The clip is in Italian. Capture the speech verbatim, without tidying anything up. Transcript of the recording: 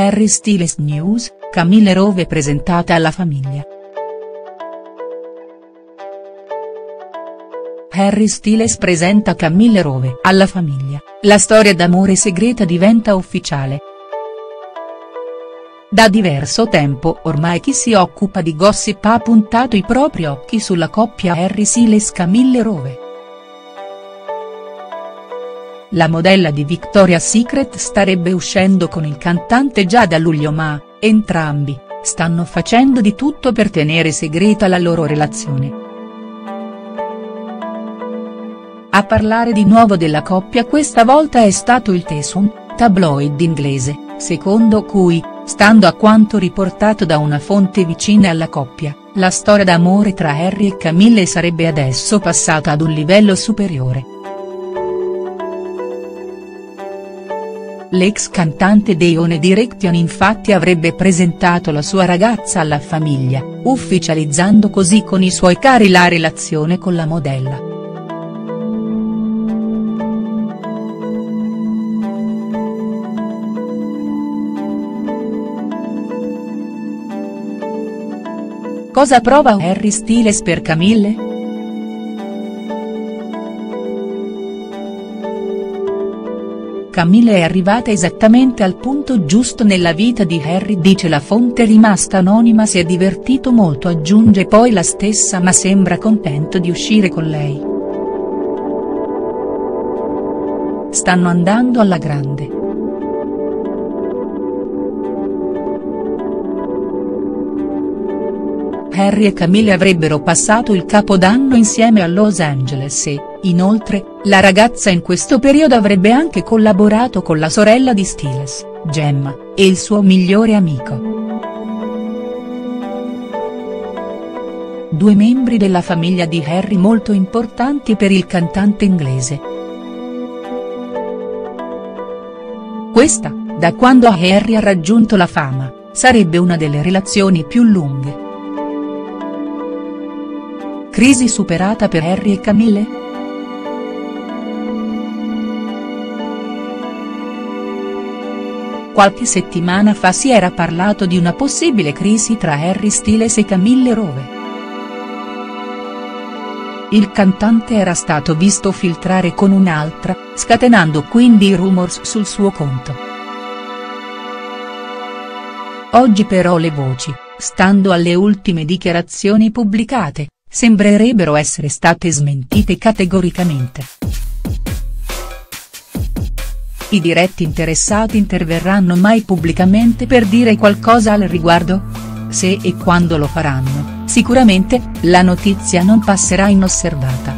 Harry Styles News, Camille Rowe presentata alla famiglia. Harry Styles presenta Camille Rowe alla famiglia, la storia d'amore segreta diventa ufficiale. Da diverso tempo ormai chi si occupa di gossip ha puntato i propri occhi sulla coppia Harry Styles-Camille Rowe. La modella di Victoria's Secret starebbe uscendo con il cantante già da luglio ma, entrambi, stanno facendo di tutto per tenere segreta la loro relazione. A parlare di nuovo della coppia questa volta è stato il The Sun, tabloid inglese, secondo cui, stando a quanto riportato da una fonte vicina alla coppia, la storia d'amore tra Harry e Camille sarebbe adesso passata ad un livello superiore. L'ex cantante dei One Direction infatti avrebbe presentato la sua ragazza alla famiglia, ufficializzando così con i suoi cari la relazione con la modella. Cosa prova Harry Styles per Camille? Camille è arrivata esattamente al punto giusto nella vita di Harry, dice la fonte rimasta anonima. Si è divertito molto, aggiunge poi la stessa, ma sembra contento di uscire con lei. Stanno andando alla grande. Harry e Camille avrebbero passato il Capodanno insieme a Los Angeles e, inoltre, la ragazza in questo periodo avrebbe anche collaborato con la sorella di Styles, Gemma, e il suo migliore amico. Due membri della famiglia di Harry molto importanti per il cantante inglese. Questa, da quando Harry ha raggiunto la fama, sarebbe una delle relazioni più lunghe. Crisi superata per Harry e Camille?. Qualche settimana fa si era parlato di una possibile crisi tra Harry Styles e Camille Rowe. Il cantante era stato visto filtrare con un'altra, scatenando quindi i rumors sul suo conto. Oggi però le voci, stando alle ultime dichiarazioni pubblicate, sembrerebbero essere state smentite categoricamente. I diretti interessati interverranno mai pubblicamente per dire qualcosa al riguardo? Se e quando lo faranno, sicuramente, la notizia non passerà inosservata.